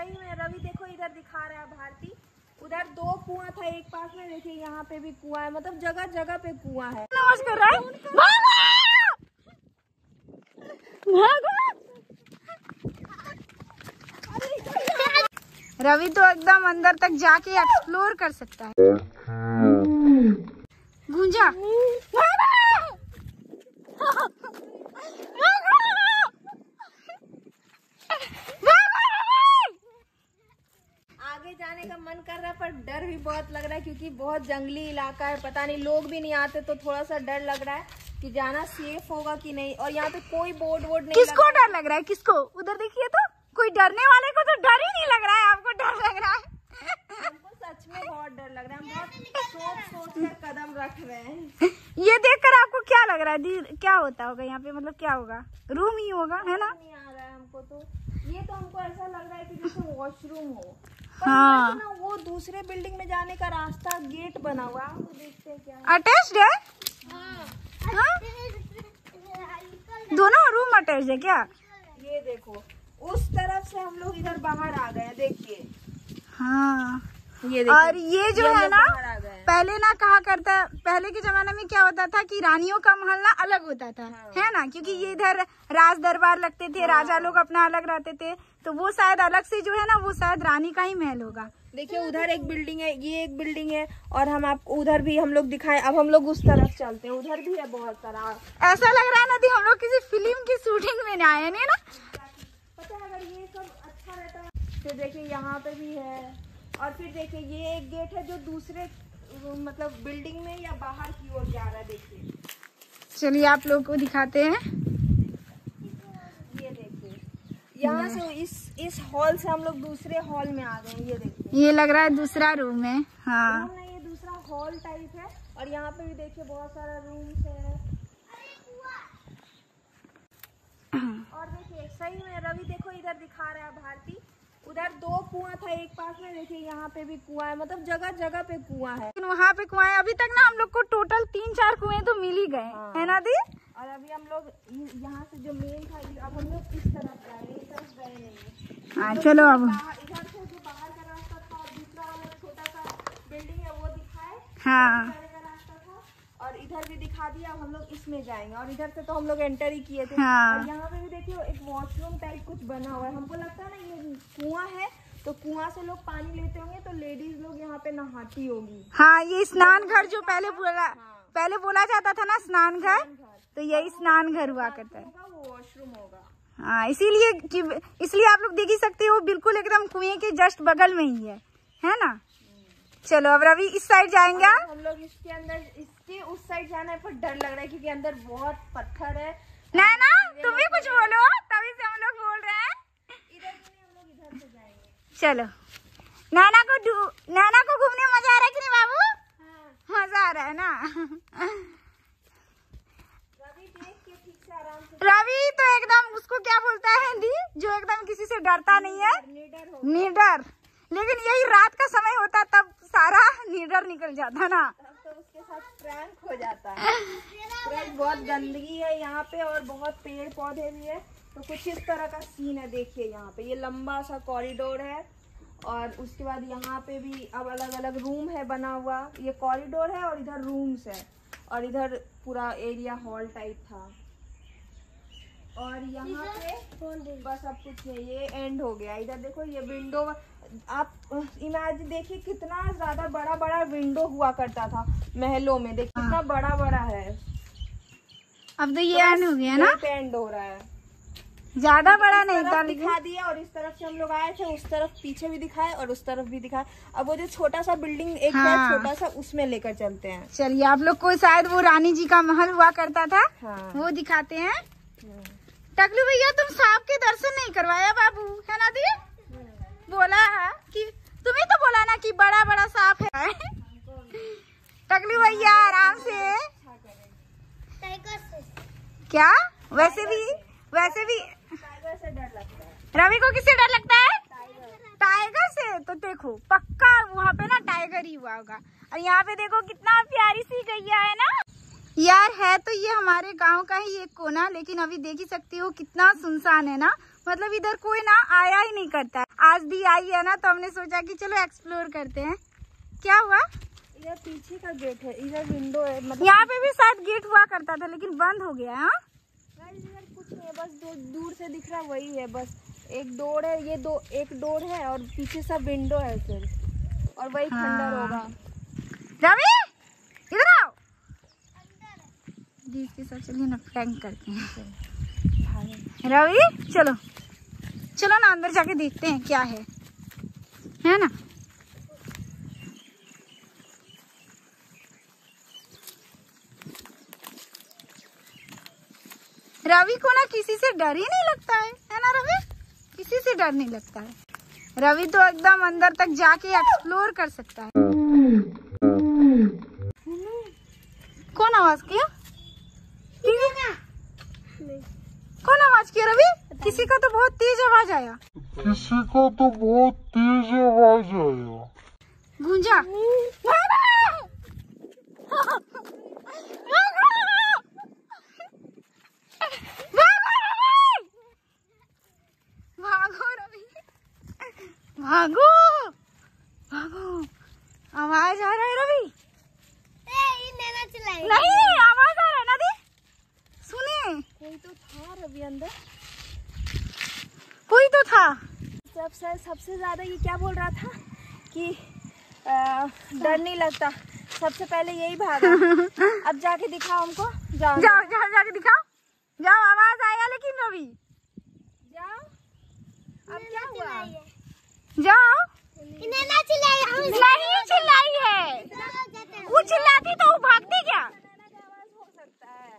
सही में। रवि देखो इधर दिखा रहा है भारती, उधर दो कुआं था एक पास में, देखिए यहाँ पे भी कुआं है, मतलब जगह जगह पे कुआं है। रवि तो एकदम अंदर तक जाके एक्सप्लोर कर सकता है। गूंजा जाने का मन कर रहा है, पर डर भी बहुत लग रहा है क्योंकि बहुत जंगली इलाका है, पता नहीं लोग भी नहीं आते, तो थोड़ा सा डर लग रहा है कि जाना सेफ होगा कि नहीं। और यहाँ पे कोई बोर्ड वोर्ड नहीं। किसको डर लग रहा है? किसको? उधर देखिए तो कोई डरने वाले को तो डर ही नहीं लग रहा है, आपको डर लग रहा है? हमको सच में बहुत डर लग रहा है, हम बहुत सोच कर कदम रख रहे हैं। ये देख कर आपको क्या लग रहा है? क्या होता होगा यहाँ पे, मतलब क्या होगा? रूम ही होगा, है ना? नहीं आ रहा है हमको तो, ये तो हमको ऐसा लग रहा है कि जैसे वॉशरूम हो। हाँ। ना वो दूसरे बिल्डिंग में जाने का रास्ता गेट बना हुआ, वो देखते क्या अटैच्ड है? हाँ। हाँ? दोनों रूम अटैच्ड है क्या? ये देखो उस तरफ से हम लोग इधर बाहर आ गए, देखिए। हाँ ये देखो। और ये जो है ना, पहले ना कहा करता है, पहले के जमाने में क्या होता था कि रानियों का महल ना अलग होता था, है ना, क्योंकि ये इधर राज दरबार लगते थे, राजा लोग अपना अलग रहते थे, तो वो शायद अलग से जो है ना, वो शायद रानी का ही महल होगा। देखिए उधर एक बिल्डिंग है, ये एक बिल्डिंग है, और हम आपको उधर भी हम लोग दिखाए। अब हम लोग उस तरफ चलते हैं, उधर भी है बहुत सारा। ऐसा लग रहा है ना हम लोग किसी फिल्म की शूटिंग में ना आए हैं ना, पता है? अगर ये सब अच्छा रहता है, फिर देखिये यहाँ पे भी है, और फिर देखिए ये एक गेट है जो दूसरे मतलब बिल्डिंग में या बाहर की ओर जा रहा है, देखिए। चलिए आप लोगों को दिखाते हैं। ये देखिए यहाँ से इस हॉल से हम लोग दूसरे हॉल में आ गए। ये देखिए, ये लग रहा है दूसरा रूम है। हाँ रूम नहीं, ये दूसरा हॉल टाइप है, और यहाँ पे भी देखिए बहुत सारा रूम्स है। और देखिए सही में रवि देखो इधर दिखा रहा है भारती, उधर दो कुआं था एक पास में, देखिए यहाँ पे भी कुआं है, मतलब जगह जगह पे कुआं है, लेकिन वहाँ पे कुआं है। अभी तक ना हम लोग को टोटल 3-4 कुएं तो मिल ही गए, है ना दी? और अभी हम लोग यहाँ से जो मेन था, अब हम लोग इस तरफ गए, इस तरफ गए नहीं। हाँ तो चलो, अब इधर से जो बाहर का रास्ता था, दूसरा वाला छोटा सा बिल्डिंग है वो दिखाए। हाँ और इधर भी दिखा दिया, अब हम लोग इसमें जाएंगे। और इधर से तो हम लोग एंटर ही किए थे। हाँ। और यहाँ पे भी देखिए एक वॉशरूम टाइप कुछ बना हुआ है, हमको लगता है ना ये कुआं है, तो कुआं से लोग पानी लेते होंगे, तो लेडीज लोग यहाँ पे नहाती होगी। हाँ ये स्नान घर जो पहले बोला जाता था ना स्नान घर, तो यही स्नान घर हुआ करता है, वो वॉशरूम होगा। हाँ इसलिए आप लोग देख ही सकते हो, बिल्कुल एकदम कुएं के जस्ट बगल में ही है ना। चलो अब रवि इस साइड जाएंगे, हम लोग इसके अंदर इसके उस साइड जाना है, पर डर लग रहा है क्योंकि अंदर बहुत पत्थर है। ना तुम भी कुछ बोलो, तभी से हम लोग बोल रहे हैं। इधर से हम लोग इधर से जाएंगे। चलो नैना को घूमने मजा आ रहा है कि नहीं बाबू? हाँ। मजा आ रहा है ना। रवि देख के ठीक से आराम से। रवि तो एकदम उसको क्या बोलता है दी, जो एकदम किसी से डरता नहीं है, निडर। लेकिन यही रात का समय होता तब सारा निडर निकल जाता ना, तो उसके साथ प्रैंक हो जाता है। बहुत गंदगी है यहाँ पे और बहुत पेड़ पौधे भी है, तो कुछ इस तरह का सीन है। देखिए यहाँ पे ये लंबा सा कॉरिडोर है, और उसके बाद यहाँ पे भी अब अलग अलग रूम है बना हुआ। ये कॉरिडोर है और इधर रूम्स है, और इधर पूरा एरिया हॉल टाइप था। और यहाँ पे बस अब कुछ नहीं, ये एंड हो गया। इधर देखो ये विंडो, आप इमेजिन देखिए कितना ज्यादा बड़ा बड़ा विंडो हुआ करता था महलों में, देखिए कितना बड़ा बड़ा है। अब तो ये एंड हो गया ना, एंड हो रहा है, ज्यादा बड़ा नहीं था। दिखा दिया, और इस तरफ से हम लोग आए थे, उस तरफ पीछे भी दिखाए और उस तरफ भी दिखाए। अब वो जो छोटा सा बिल्डिंग एक है छोटा सा, उसमें लेकर चलते हैं। चलिए आप लोग को शायद वो रानी जी का महल हुआ करता था, वो दिखाते हैं। टकलू भैया तुम सांप के दर्शन नहीं करवाया बाबू, है ना दी? बोला है कि तुम्हें तो बोला ना कि बड़ा बड़ा सांप है। टकलू भैया आराम से, क्या वैसे भी टाइगर से डर लगता है। रवि को किससे डर लगता है? टाइगर से। तो देखो पक्का वहाँ पे ना टाइगर ही हुआ होगा। और यहाँ पे देखो कितना प्यारी सी गैया है ना यार। है तो ये हमारे गांव का ही एक कोना, लेकिन अभी देख ही सकती हो कितना सुनसान है ना। मतलब इधर कोई ना आया ही नहीं करता। आज भी आई है ना तो हमने सोचा कि चलो एक्सप्लोर करते हैं। क्या हुआ? इधर पीछे का गेट है, इधर विंडो है, मतलब यहाँ पे भी शायद गेट हुआ करता था लेकिन बंद हो गया। हाँ कुछ नहीं है, बस जो दूर से दिख रहा वही है, बस एक डोर है, ये दो एक डोर है और पीछे सब विंडो है सिर्फ, और वही खंडर होगा। रवि इधर आओ, जी इसके साथ चलिए ना फ्रैंक करते हैं। रवि चलो चलो ना अंदर जाके देखते हैं क्या है ना। रवि को ना किसी से डर ही नहीं लगता है ना। रवि किसी से डर नहीं लगता है, रवि तो एकदम अंदर तक जाके एक्सप्लोर कर सकता है। कौन आवाज किया? कौन आवाज किया रवि? किसी का तो बहुत तेज आवाज आया, किसी का तो बहुत तेज आवाज आया। गूंजा भागो भागो, आवाज आ रहा है रवि। नहीं आवाज आ रहा है नदी, सुने कोई तो था रवि अंदर, कोई तो था। सबसे ज्यादा ये क्या बोल रहा था कि डर नहीं लगता, सबसे पहले यही भागा। अब जाके दिखाओ हमको, जाओ जाओ जाओ जाके दिखाओ, जाओ आवाज आया लेकिन रवि जाओ। अब क्या हुआ? जाओ ना चिल्लाई, नहीं चिल्लाई है, वो चिल्लाती तो वो भागती क्या? हो सकता है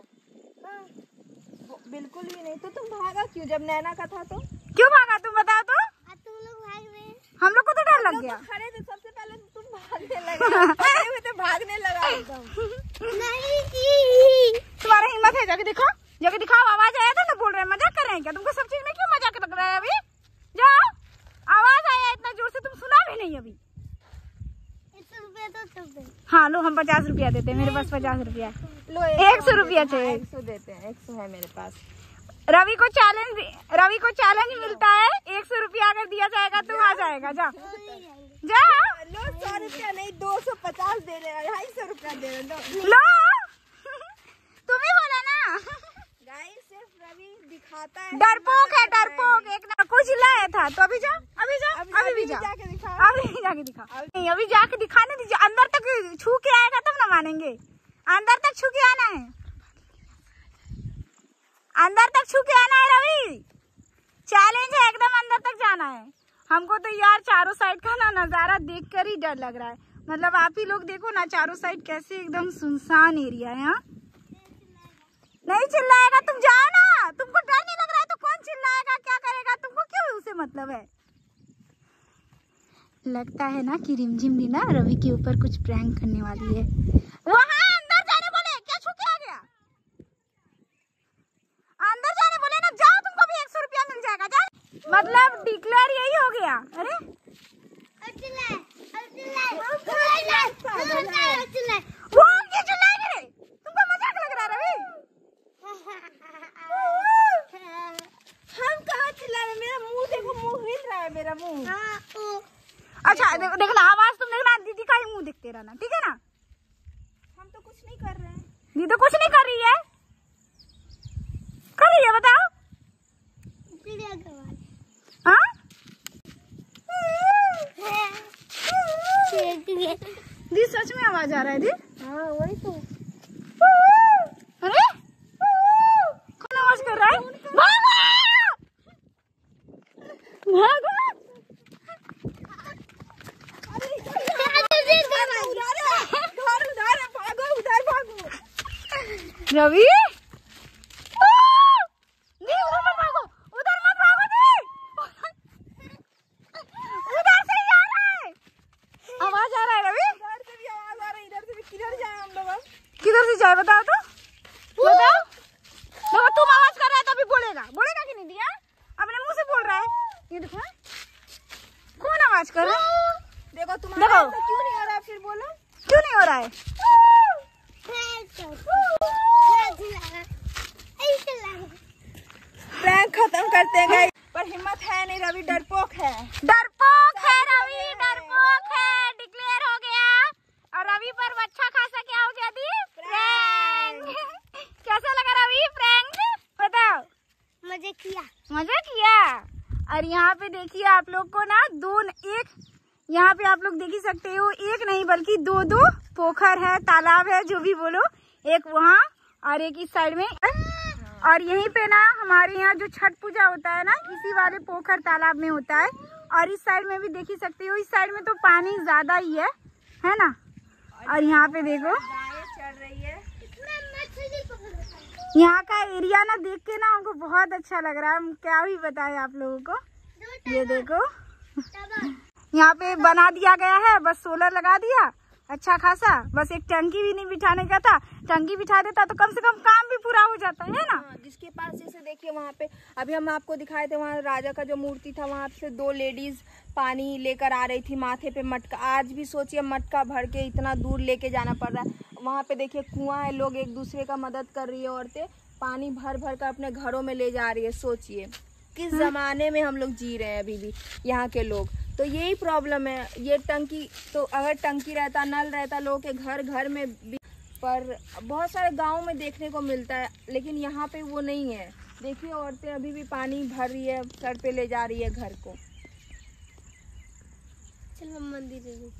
बिल्कुल भी नहीं। तो तुम भागा क्यों जब नैना का था? तो क्यों भागा तुम बताओ? तो तुम लोग भाग गए, हम लोग को तो डर लग गया। खड़े थे सबसे पहले तुम भागने लगे, तो भागने लगा नहीं। तुम्हारा हिम्मत है? जाके दिखाओ, जाके दिखाओ। आवाज आया था ना, बोल रहे मजाक कर रहे हैं क्या? तुमको सब चीज में क्यों मजाक लग रहा है? अभी जाओ, आवाज आया इतना जोर से, तुम सुना भी नहीं। अभी 100 रुपया दो। हाँ लो, हम 50 रुपया देते हैं, मेरे पास 50 रुपया है। लो 100 रुपया चाहिए, 100 देते हैं, 100 है मेरे पास। रवि को चैलेंज मिलता है, 100 रुपया अगर दिया जाएगा तो आ जाएगा। जाओ जाओ लो, 100 रुपया नहीं 250 दे रहे, 250 रुपया दे रहे लो। तुम्हें बोला ना सिर्फ रवि दिखाता है, डरपोक है, डरपोक। एक नाको चिल्लाया था तो अभी जाओ, अभी जाओ, अभी भी जाओ, अभी जाके दिखाओ। नहीं अभी जाके दिखाने दीजिए, अंदर तक छू के आएगा तब ना मानेंगे। अंदर तक छू के आना है, अंदर तक छू के आना है रवि, चैलेंज है, एकदम अंदर तक जाना है। हमको तो यार चारों साइड का ना नजारा देख कर ही डर लग रहा है। मतलब आप ही लोग देखो ना, चारों साइड कैसे एकदम सुनसान एरिया है। यहाँ नहीं चिल्लाएगा, तुम जाओ ना। तुमको डर नहीं लग रहा है तो कौन चिल्लाएगा, क्या करेगा, तुमको क्यों उसे मतलब है? लगता है ना कि रिमझिम रीना रवि के ऊपर कुछ प्रैंक करने वाली है। वहाँ अंदर जाने बोले, क्या छू के आ गया? अंदर जाने बोले ना, जाओ, तुमको भी 100 रुपया मिल जाएगा। जाओ, मतलब डिक्लेयर यही हो गया। अरे तुमको मजाक लग रहा है रवि? हम कहाँ चिल्ला रहे? मेरा मुंह देखो, मुंह हिल रहा है मेरा मुंह। अच्छा देखो ना, आवाज तुम देखना, दीदी का ही मुंह देखते रहना, ठीक है ना? हम तो कुछ नहीं कर रहे हैं, दीदी तो कुछ नहीं कर रही है, कर रही है बताओ। दी सच में आवाज आ रहा है दी? हाँ वही तो। अरे कर रहा है, भागो भागो। उधर भागो रवि, उधर मत भागो दी, उधर से ही आ रहा है। आवाज आ रहा है रवि, उधर से भी आवाज आ रहा है, इधर से भी। किधर जाए हम लोग? अब किधर से जाए बताओ? तो बताओ, तुम आवाज कर रहा है तभी बोलेगा, बोलेगा कि नहीं दिया? अपने मुंह से बोल रहा है। ये देखो कौन आवाज कर रहा है, देखो तुम्हारा क्यों नहीं हो रहा है? फिर बोलो क्यों नहीं हो रहा है? प्रैंक खत्म करते हैं गाइस, पर पर हिम्मत है नहीं, रवि डरपोक है। डरपोक है रवि, डरपोक है, डिक्लेयर हो गया। और रवि पर अच्छा खासा क्या हो गया थी, प्रैंक। कैसा लगा रवि प्रैंक बताओ? मजे किया, मजा किया। और यहाँ पे देखिए आप लोग को ना यहाँ पे आप लोग देख ही सकते हो, एक नहीं बल्कि दो दो पोखर है, तालाब है, जो भी बोलो, एक वहाँ और एक इस साइड में। और यहीं पे ना हमारे यहाँ जो छठ पूजा होता है ना, इसी वाले पोखर तालाब में होता है। और इस साइड में भी देख ही सकते हो, इस साइड में तो पानी ज्यादा ही है ना। और यहाँ पे देखो चल रही है, यहाँ का एरिया ना देख के ना हमको बहुत अच्छा लग रहा है, हम क्या भी बताएं आप लोगों को। ये देखो यहाँ पे बना दिया गया है, बस सोलर लगा दिया अच्छा खासा। बस एक टंकी भी नहीं बिठाने का था, टंकी बिठा देता तो कम से कम काम भी पूरा हो जाता है ना। जिसके पास, जैसे देखिए वहाँ पे अभी हम आपको दिखाए थे, वहाँ राजा का जो मूर्ति था, वहाँ से दो लेडीज पानी लेकर आ रही थी माथे पे मटका। आज भी सोचिए मटका भर के इतना दूर लेके जाना पड़ रहा है। वहाँ पे देखिए कुआं है, लोग एक दूसरे का मदद कर रही है, औरतें पानी भर भर कर अपने घरों में ले जा रही है। सोचिए किस जमाने में हम लोग जी रहे हैं अभी भी यहाँ के लोग। तो यही प्रॉब्लम है, ये टंकी तो, अगर टंकी रहता, नल रहता लोगों के घर घर में भी, पर बहुत सारे गाँव में देखने को मिलता है, लेकिन यहाँ पे वो नहीं है। देखिए औरतें अभी भी पानी भर रही है, सर पे ले जा रही है घर को। चलो मंदिर।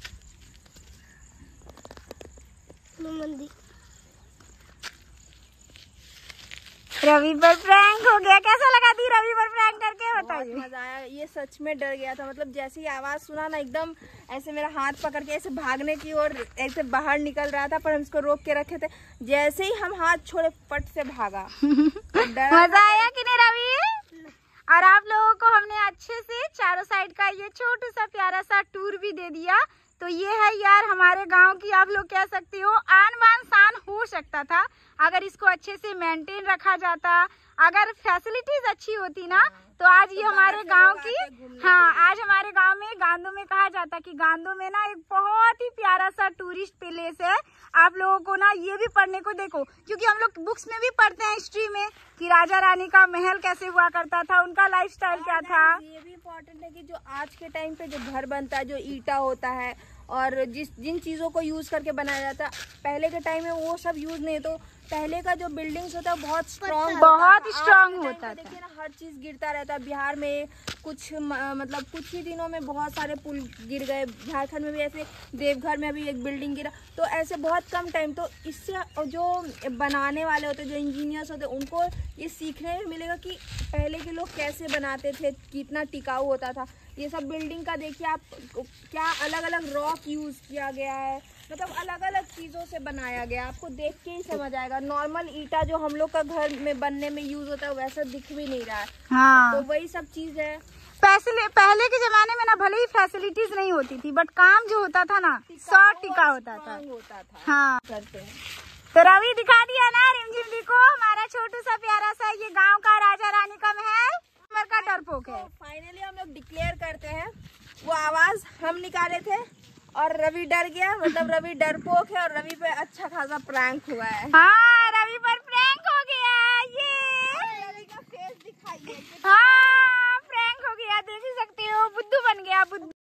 रवि पर प्रैंक हो गया, कैसा लगा दी रवि पर प्रैंक करके बताइए? मजा आया, ये सच में डर गया था। मतलब जैसे ही आवाज सुना ना, एकदम ऐसे मेरा हाथ पकड़ के ऐसे भागने की और ऐसे बाहर निकल रहा था, पर हम इसको रोक के रखे थे। जैसे ही हम हाथ छोड़े फट से भागा। मजा आया कि नहीं रवि? और आप लोगों को हमने अच्छे से चारों साइड का ये छोटा सा प्यारा सा टूर भी दे दिया। तो ये है यार हमारे गांव की, आप लोग कह सकते हो आन बान शान हो सकता था, अगर इसको अच्छे से मेंटेन रखा जाता, अगर फैसिलिटीज अच्छी होती ना, तो आज ये हमारे गांव की, हाँ आज हमारे गांव में गांधो में कहा जाता कि गांधो में ना एक बहुत ही प्यारा सा टूरिस्ट प्लेस है। आप लोगों को ना ये भी पढ़ने को देखो, क्योंकि हम लोग बुक्स में भी पढ़ते हैं हिस्ट्री में कि राजा रानी का महल कैसे हुआ करता था, उनका लाइफस्टाइल क्या था। ये भी इम्पोर्टेंट है कि जो आज के टाइम पे जो घर बनता है, जो ईटा होता है और जिन चीज़ों को यूज़ करके बनाया जाता है, पहले के टाइम में वो सब यूज़ नहीं, तो पहले का जो बिल्डिंग्स होता है बहुत स्ट्रांग होता है। देखिए ना हर चीज़ गिरता रहता है। बिहार में कुछ मतलब कुछ ही दिनों में बहुत सारे पुल गिर गए, झारखंड में भी ऐसे, देवघर में भी एक बिल्डिंग गिरा, तो ऐसे बहुत कम टाइम। तो इससे जो बनाने वाले होते, जो इंजीनियर्स होते, उनको ये सीखने में मिलेगा कि पहले के लोग कैसे बनाते थे, कितना टिकाऊ होता था। ये सब बिल्डिंग का देखिए आप, क्या अलग अलग रॉक यूज़ किया गया है, मतलब अलग अलग चीज़ों से बनाया गया। आपको देख के ही समझ आएगा। नॉर्मल ईटा जो हम लोग का घर में बनने में यूज होता है, वैसा दिख भी नहीं रहा है। हाँ। तो वही सब चीज़ है। पहले के जमाने में ना भले ही फैसिलिटीज नहीं होती थी, बट काम जो होता था ना, सॉफ्ट टिका होता था। हाँ करते हैं। तो रवि दिखा दिया ना रिमझिम दी को हमारा छोटू सा प्यारा सा ये गाँव का राजा रानी का महल का डरपोक है। फाइनली हम लोग डिक्लेयर करते हैं, वो आवाज हम निकाले थे और रवि डर गया, मतलब रवि डरपोक है और रवि पे अच्छा खासा प्रैंक हुआ है। हाँ रवि पर प्रैंक हो गया, ये रवि का फेस दिखाइए। हाँ प्रैंक हो गया, देख सकते हो बुद्धू बन गया, बुद्धू।